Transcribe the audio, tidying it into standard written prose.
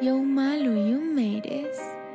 Yo Malu, you made it.